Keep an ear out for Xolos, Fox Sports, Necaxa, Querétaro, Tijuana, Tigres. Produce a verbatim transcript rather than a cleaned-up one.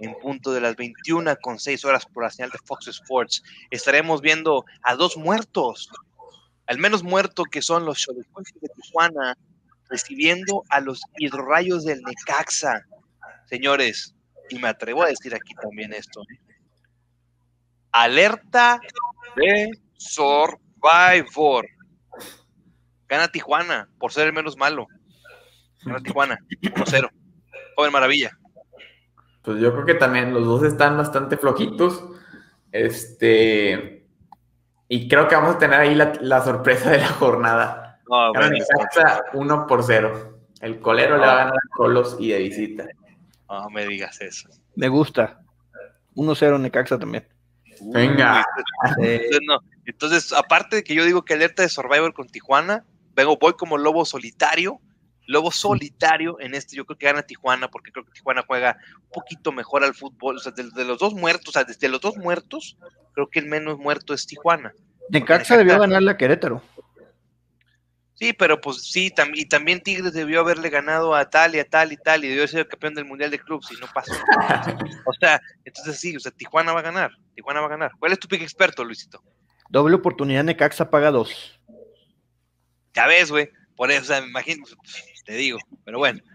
en punto de las veintiuna con seis horas por la señal de Fox Sports. Estaremos viendo a dos muertos, al menos muerto que son los Xolos de Tijuana, recibiendo a los hidrorrayos del Necaxa. Señores, y me atrevo a decir aquí también esto, ¿eh? Alerta de Survivor. Gana Tijuana por ser el menos malo. Gana Tijuana uno cero. Joven Maravilla. Pues yo creo que también los dos están bastante flojitos. Este. Y creo que vamos a tener ahí la, la sorpresa de la jornada. No, bueno, Necaxa uno por cero. El colero no le va a ganar a Xolos y de visita. No me digas eso. Me gusta. uno cero Necaxa también. Uy, venga. Entonces, no. Entonces, aparte de que yo digo que alerta de Survivor con Tijuana, vengo, voy como lobo solitario, lobo solitario en este. Yo creo que gana Tijuana, porque creo que Tijuana juega un poquito mejor al fútbol. O sea, de, de los dos muertos, o sea, desde los dos muertos, creo que el menos muerto es Tijuana. Necaxa debió ganar la Querétaro. Sí, pero pues sí, tam y también Tigres debió haberle ganado a tal y a tal y tal, y debió ser el campeón del Mundial de Clubes y no pasó. O sea, entonces sí, o sea, Tijuana va a ganar, Tijuana va a ganar. ¿Cuál es tu pick experto, Luisito? Doble oportunidad, Necaxa paga dos. Ya ves, güey, por eso, o sea, me imagino, te digo, pero bueno.